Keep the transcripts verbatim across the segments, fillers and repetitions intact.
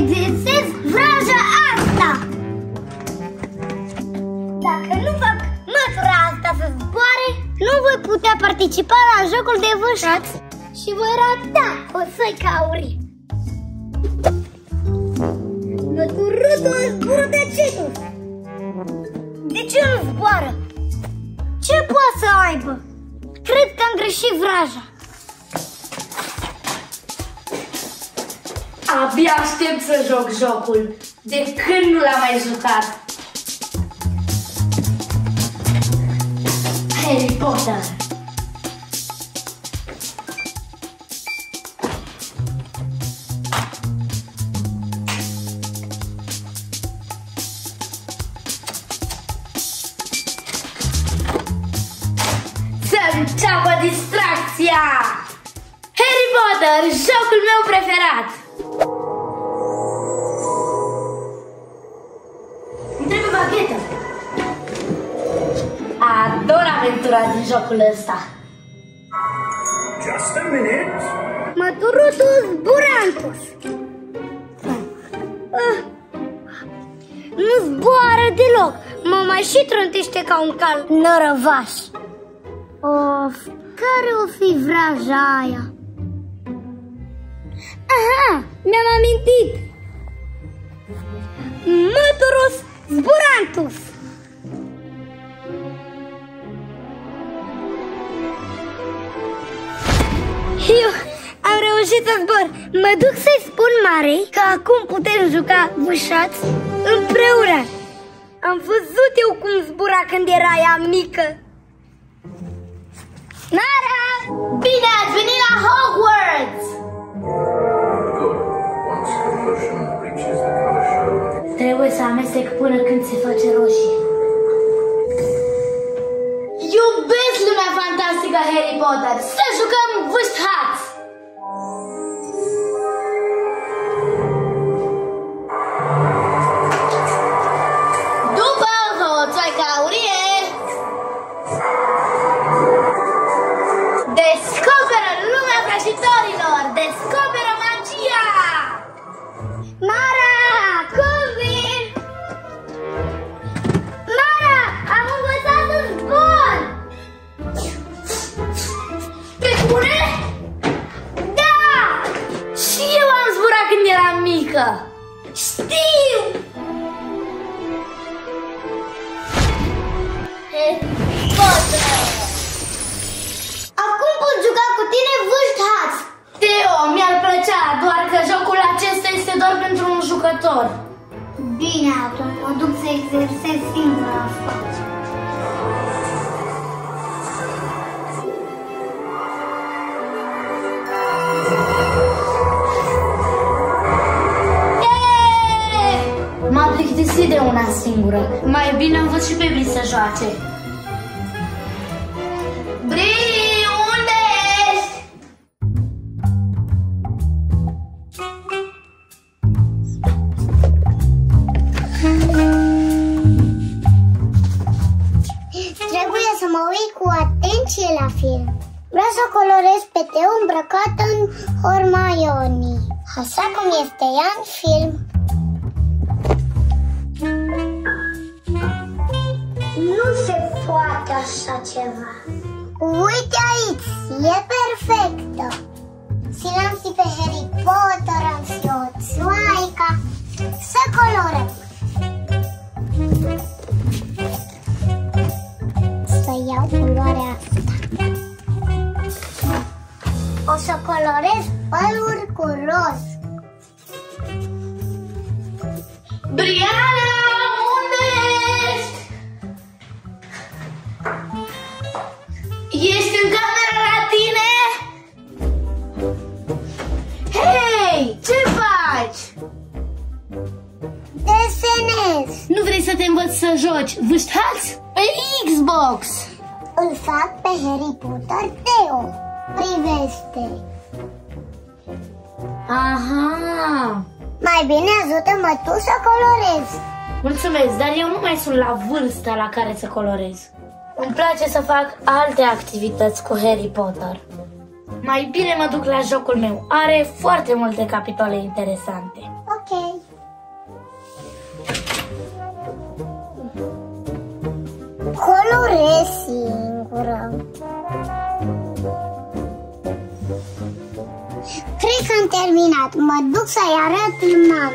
exersez vraja asta. Dacă nu fac măsura asta să zboare, nu voi putea participa la jocul de vâșați și voi rata o săica aurii. Măturutul zbură de cetul. De ce nu zboară? Ce poate să aibă? Cred că am greșit vraja. Abia aștept să joc jocul. De când nu l-am mai jucat? Harry Potter. Să înceapă distracția! Harry Potter, jocul meu preferat! Ador aventura din jocul ăsta. Just a minute. Măturutul zburantus. Uh, nu zboară deloc. Mă mai și trântește ca un cal nărăvaș. Of, care o fi vraja aia? Aha, mi-am amintit. Măturus zburantus. Eu am reușit să zbor. Mă duc să-i spun Marei că acum putem juca vâșați împreună. Am văzut eu cum zbura când era ea mică. Mara! Bine ați venit la Hogwarts! Trebuie să amestec până când se face roșie. Iubesc lumea fantastică Harry Potter! Să jucăm vâșhați! După o țoică aurie, descoperă lumea vrăjitorilor! Descoperă magia! Mara! Știu! Acum pot juca cu tine vâșhați! Teo, mi-ar plăcea, doar că jocul acesta este doar pentru un jucător. Bine, atunci mă duc să exersez singură asta. Zi de una singură. Mai bine am văzut și pe mine să joace. Bri, unde ești? Trebuie să mă uit cu atenție la film. Vreau să colorez pe Teo îmbrăcat în Hermione, așa cum este ea în film. Nu se poate așa ceva. Uite aici, e perfectă. Și l-am și pe Harry Potter, am și o țoaică. Să colorăm. Să iau culoarea asta. O să colorez părul cu roz. Bryana! Nu vrei să te învăț să joci vâșhați pe Xbox? Îl fac pe Harry Potter, Teo. Privește. Aha. Mai bine ajută-mă tu să colorez. Mulțumesc, dar eu nu mai sunt la vârsta la care să colorez. Îmi place să fac alte activități cu Harry Potter. Mai bine mă duc la jocul meu. Are foarte multe capitole interesante. Ok. colorez singură. Cred că am terminat. Mă duc să-i arăt lui mama.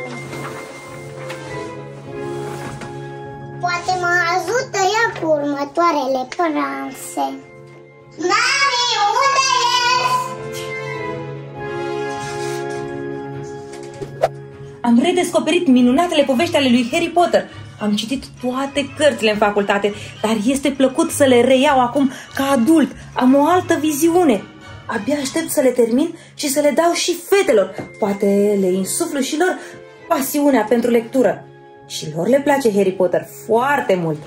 Poate mă ajută ea cu următoarele pranse. Mami, unde ești? Am redescoperit minunatele povești ale lui Harry Potter. Am citit toate cărțile în facultate, dar este plăcut să le reiau acum ca adult. Am o altă viziune. Abia aștept să le termin și să le dau și fetelor. Poate le insuflu și lor pasiunea pentru lectură. Și lor le place Harry Potter foarte mult.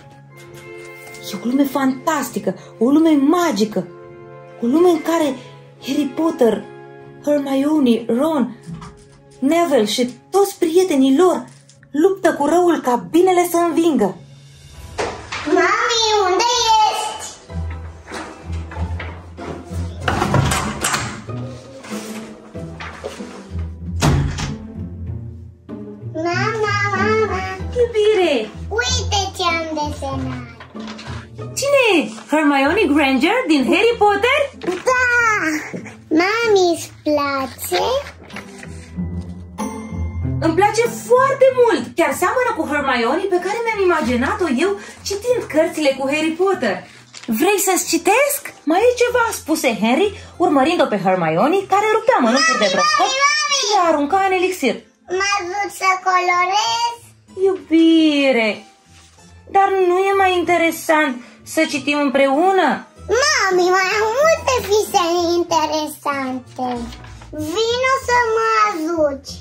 E o lume fantastică, o lume magică, o lume în care Harry Potter, Hermione, Ron, Neville și toți prietenii lor luptă cu răul ca binele să învingă. Mami, unde ești? Mama, mama! Iubire! Uite ce am desenat! Cine e? Hermione Granger din Harry Potter? Da! Mami, îți place? Îmi place foarte mult! Chiar seamănă cu Hermione pe care mi-am imaginat-o eu citind cărțile cu Harry Potter. Vrei să-ți citesc? Mai e ceva, spuse Harry, urmărind-o pe Hermione, care rupea mănunturi de proscop și le arunca în elixir. M-a vrut să colorez? Iubire! Dar nu e mai interesant să citim împreună? Mami, mai am multe fise interesante. Vino să mă ajuți!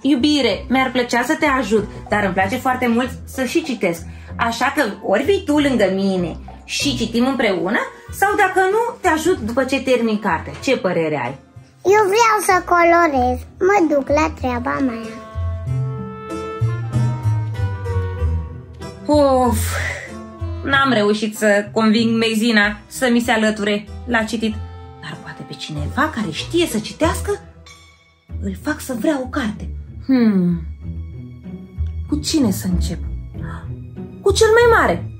Iubire, mi-ar plăcea să te ajut, dar îmi place foarte mult să și citesc. Așa că ori vii tu lângă mine și citim împreună, sau dacă nu, te ajut după ce termin cartea. Ce părere ai? Eu vreau să colorez. Mă duc la treaba mea. Uf, n-am reușit să conving Mezina să mi se alăture la citit. Dar poate pe cineva care știe să citească, îl fac să vrea o carte. Hmm. Cu cine să încep? Cu cel mai mare,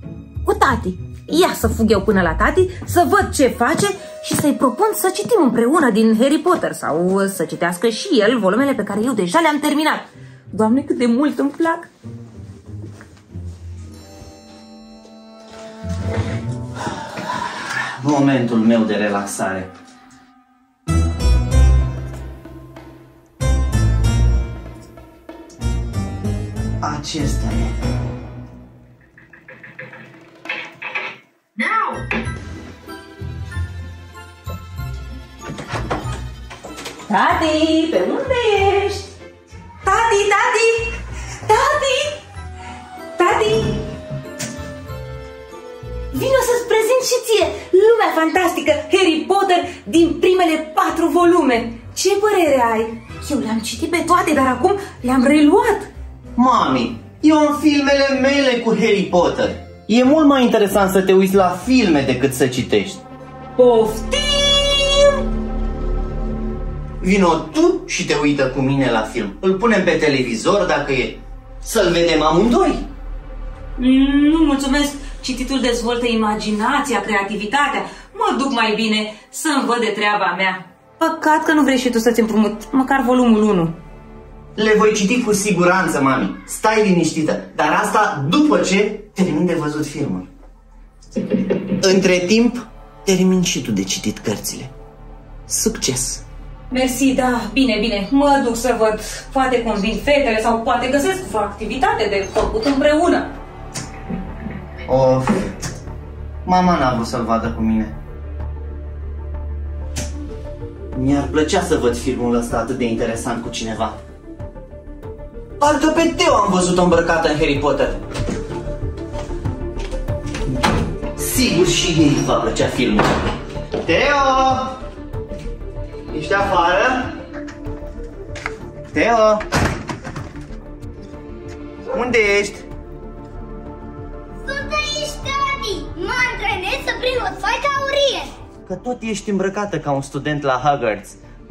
cu tati. Ia să fug eu până la tati, să văd ce face și să-i propun să citim împreună din Harry Potter sau să citească și el volumele pe care eu deja le-am terminat. Doamne, cât de mult îmi plac! Momentul meu de relaxare. Acesta e. Now! Tati, pe unde ești? Tati, tati! Tati! Tati! Vino să-ți prezint și ție lumea fantastică Harry Potter din primele patru volume. Ce părere ai? Eu le-am citit pe toate, dar acum le-am reluat. Mami, eu am filmele mele cu Harry Potter. E mult mai interesant să te uiți la filme decât să citești. Poftim! Vino tu și te uită cu mine la film. Îl punem pe televizor dacă e. Să-l vedem amândoi. Nu, mulțumesc. Cititul dezvoltă imaginația, creativitatea. Mă duc mai bine să-mi văd de treaba mea. Păcat că nu vrei și tu să-ți împrumut măcar volumul unu. Le voi citi cu siguranță, mami. Stai liniștită, dar asta după ce termin de văzut filmul. Între timp, termin și tu de citit cărțile. Succes! Mersi, da, bine, bine. Mă duc să văd. Poate convin fetele sau poate găsesc o activitate de făcut împreună. Of, mama n-a vrut să-l vadă cu mine. Mi-ar plăcea să văd filmul ăsta atât de interesant cu cineva. Parcă pe Teo am văzut-o îmbrăcată în Harry Potter. Sigur și ei va plăcea filmul. Teo! Ești afară? Teo! Unde ești? Sunt aici, tati! Mă antrenez să prind o sfoică aurie! Că tot ești îmbrăcată ca un student la Hogwarts.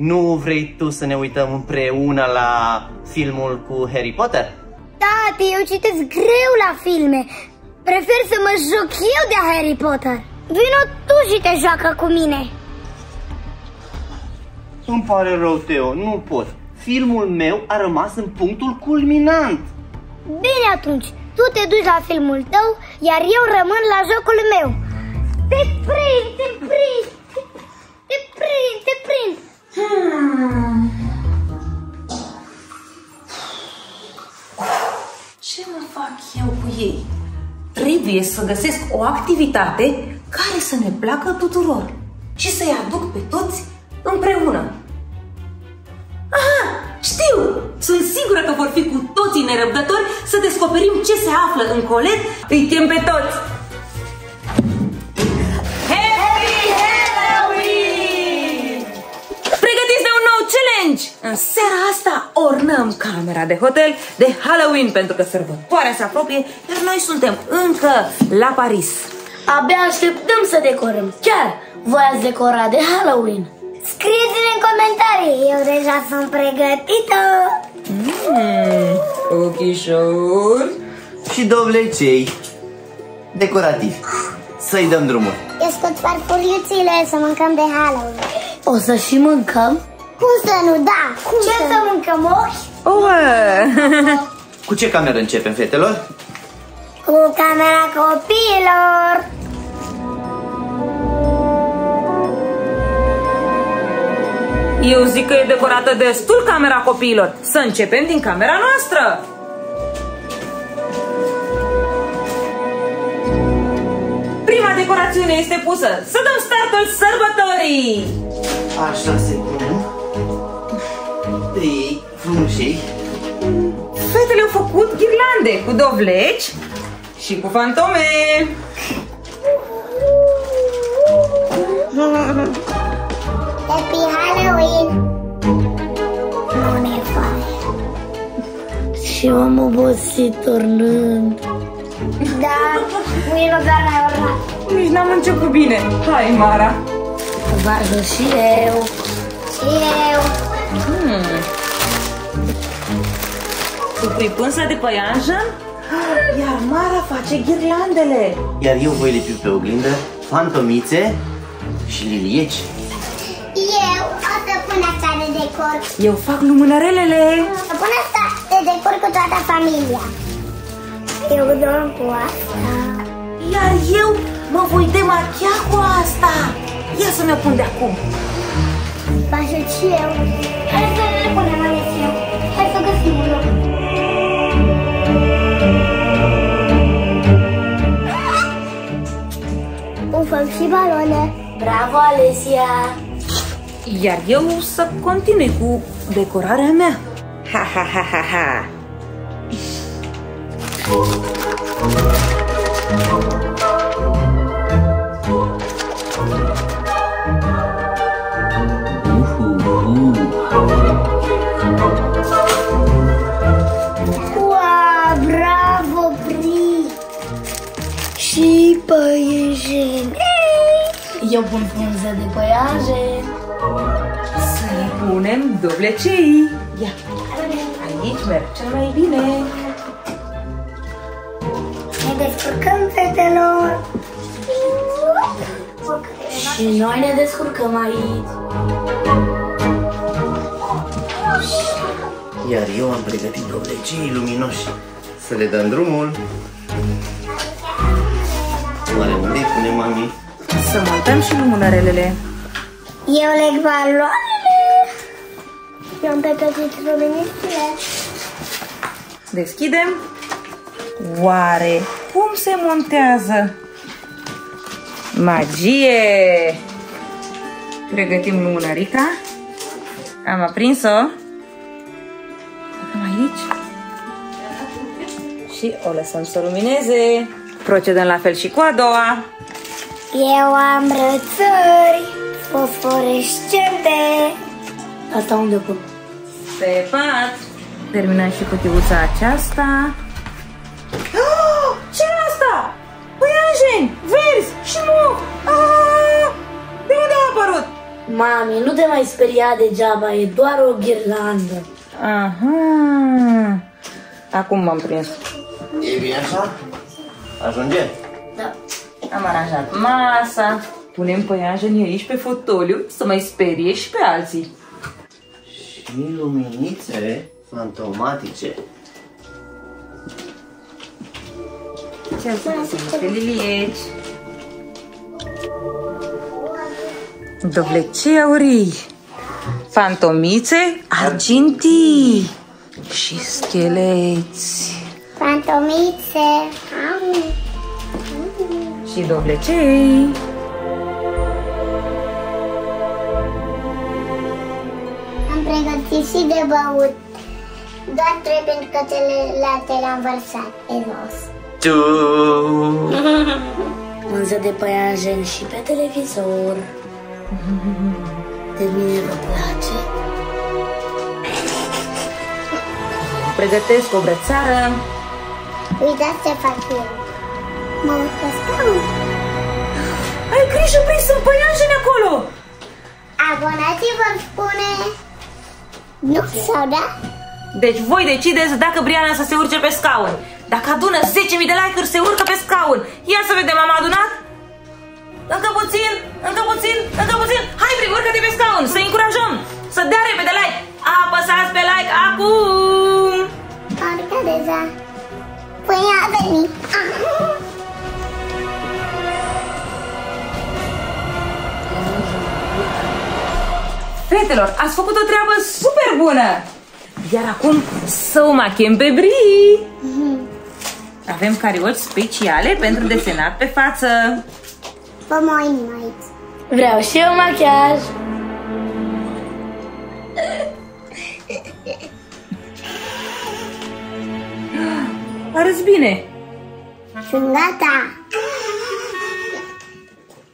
Nu vrei tu să ne uităm împreună la filmul cu Harry Potter? Tati, eu citesc greu la filme. Prefer să mă joc eu de Harry Potter. Vino tu și te joacă cu mine. Îmi pare rău, Teo, nu pot. Filmul meu a rămas în punctul culminant. Bine atunci, tu te duci la filmul tău, iar eu rămân la jocul meu. Te prind, te prind, te prind, te prind. Hmm. Ce mă fac eu cu ei? Trebuie să găsesc o activitate care să ne placă tuturor și să-i aduc pe toți împreună. Aha, știu! Sunt sigură că vor fi cu toții nerăbdători să descoperim ce se află în colet. Îi chem pe toți! Happy Halloween! Pregătiți de un nou challenge! În seara asta ornăm camera de hotel de Halloween, pentru că sărbătoarea se apropie, iar noi suntem încă la Paris. Abia așteptăm să decorăm. Chiar voi ați decorat de Halloween? Scrieți-ne în comentarii, eu deja sunt pregătită! Mm, ochișori și dovlecei decorativ. Să-i dăm drumul! Eu scot farfuriuțile să mâncăm de Halloween. O să și mâncăm? Cum să nu, da! Cum ce să, să mâncăm, ochi? Cu ce cameră începem, fetelor? Cu camera copiilor! Eu zic că e decorată destul camera copiilor. Să începem din camera noastră. Prima decorațiune este pusă. Să dăm startul sărbătorii. Așa se pun. Trei frunjei. Fetele au făcut ghirlande cu dovleci și cu fantome. Happy Halloween! Nu ne fai. Și m-am obosit ornând. Da, mâine doar mai ornat. Nici n-am început bine. Hai, Mara! Vardă și eu. Și eu. Hmm. Tu pui pânza de păianjă? Iar Mara face ghirlandele. Iar eu voi lipi pe oglindă fantomițe și lilieci. Eu o să pun asta de decor. Eu fac lumânărelele. O să pun asta de decor cu toată familia. Eu dorm cu asta. Iar eu mă voi demachia cu asta. Ia să mi-o pun de acum. Așa și eu. Hai să le punem ales eu. Hai să găsim un loc. O fac și balone. Bravo, Alesia! Iar eu să continui cu decorarea mea. Ha, ha, ha, ha, ha. Ua, bravo, Pri! Și păienjeni. Eu pun frunză de păianjen. Punem dovlecei. Ia, aici merg cel mai bine. Ne descurcăm, fetelor. Și noi ne descurcăm aici. Iar eu am pregătit dovlecei luminoși. Să le dăm drumul. Oare unde pune mami? Să montăm și lumânărelele. Eu leg valoare. Eu am pregătit luminițele. Deschidem. Oare cum se montează? Magie! Pregătim lumânărica. Am aprins-o. Acum aici. Și o lăsăm să lumineze. Procedăm la fel și cu a doua. Eu am rățări fosforescente. Asta unde o pun? Pe pat! Terminăm și cutiuța aceasta. Oh, ce-i asta? Păianjeni, verzi și mov! Ah, de unde a apărut? Mami, nu te mai speria degeaba, e doar o ghirlandă. Aha! Acum m-am prins. E bine așa? Ajunge? Da. Am aranjat masa. Punem păianjenii aici pe fotoliu să mai sperie și pe alții. Și luminițe fantomatice. Ce sunt pe lilieci. Dovlecii aurii, fantomițe argintii și scheleți. Fantomițe și dovlecei. Am pregătit și de băut, doar trebuie că celelalte le-am vărsat eros. Tu! Mânză de păianjen și pe televizor. De mine vă place. Pregătesc o brățară. Uitați ce fac eu. Mă uităscau. Ai grijă, păi sunt păianjeni acolo. Abonați-vă, spune. Nu, sau da? Deci voi decideți dacă Bryana să se urce pe scaun. Dacă adună zece mii de like-uri, se urcă pe scaun. Ia să vedem, am adunat? Încă puțin, încă puțin, încă puțin. Hai, Bri, urcă-te pe scaun, să încurajăm. Să dea repede like. Apăsați pe like acum. Am urcat deja. Păi a venit. Fetelor, ați făcut o treabă super bună. Iar acum să o machem pe Bri. Avem carioci speciale pentru desenat pe față. Vă mă inimă aici. Vreau și eu machiaj. Arăți bine. Sunt gata.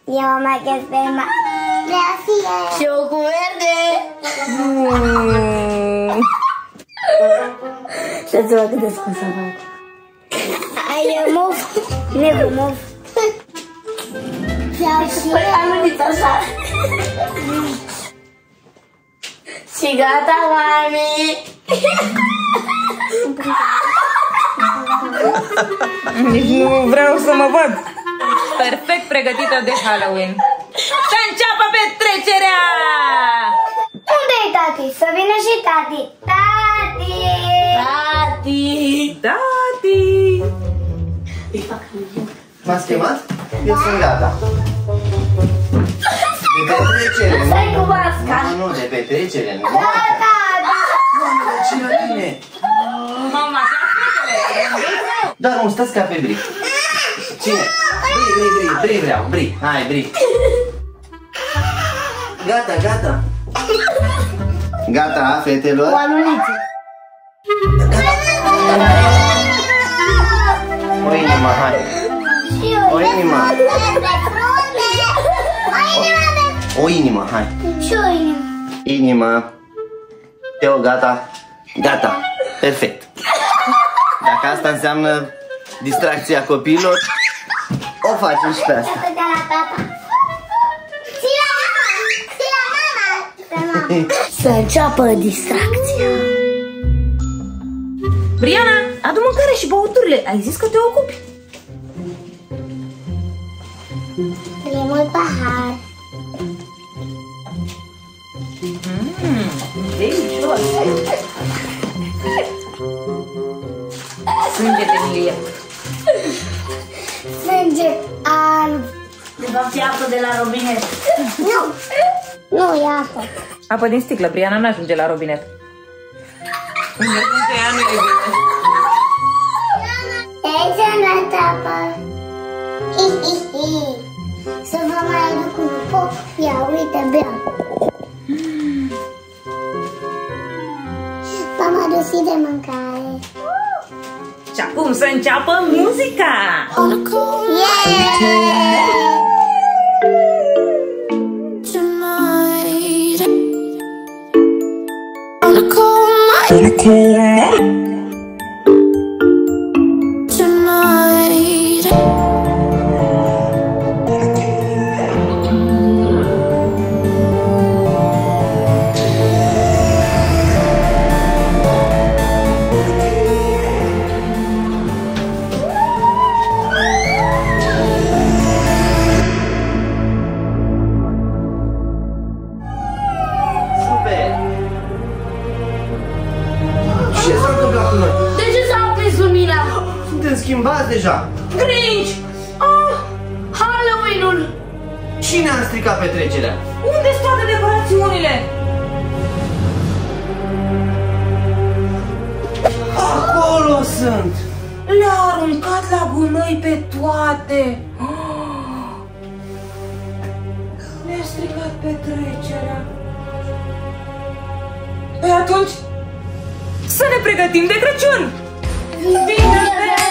Eu o machiaj pe mama. Vreau și eu. Și eu cu verde. Uitați-vă cât de scos să fac. I move. Never move. Păi am gândit așa. Și gata, mami. Nu vreau să mă văd. Perfect pregătită de Halloween. Să înceapă petrecerea. Unde-i tati? Să vină și tati. Tati! Tati! Tati! M-ați chemat? Eu sunt gata. De petrecere, nu? Stai cu masca! Nu, nu, de petrecere, nu? Da, da, da! Mamă, ce la tine! Mama, te-a fetele! Doar un stați ca pe Bri. Cine? Bri, Bri, Bri, Bri vreau, Bri. Hai, Bri. Gata, gata. Gata, fetelor? O aluliță. O inimă, hai. O inimă. O inimă, hai. Și o inimă. Inimă. Teo, gata. Gata. Perfect. Dacă asta înseamnă distracția copiilor, o facem și pe asta. Să înceapă distracția. Bryana, adu mâncare și băuturile. Ai zis că te ocupi. Primul pahar. Mmm, delicios! Sânge de milie. Sânge alb. De fapt e apă de la robinet. Nu! Nu e apă. Apă din sticlă, Bryana nu ajunge la robinet. Nu ajunge ea, nu-i bine. Te-ai zânat apă. Hi-hi-hi. Să vă mai aduc un foc. Ia, uite, beau. V-am adus și de mâncare. Și acum să înceapă muzica! Yeah! întâmplat cu noi? De ce s-a aprins lumina? Suntem schimbați deja. Grinch! Oh, Halloween-ul! Cine a stricat petrecerea? Unde-s toate decorațiunile? Acolo sunt! Le-a aruncat la gunoi pe toate! Le-a stricat petrecerea! Păi atunci, să ne pregătim de Crăciun! Bine!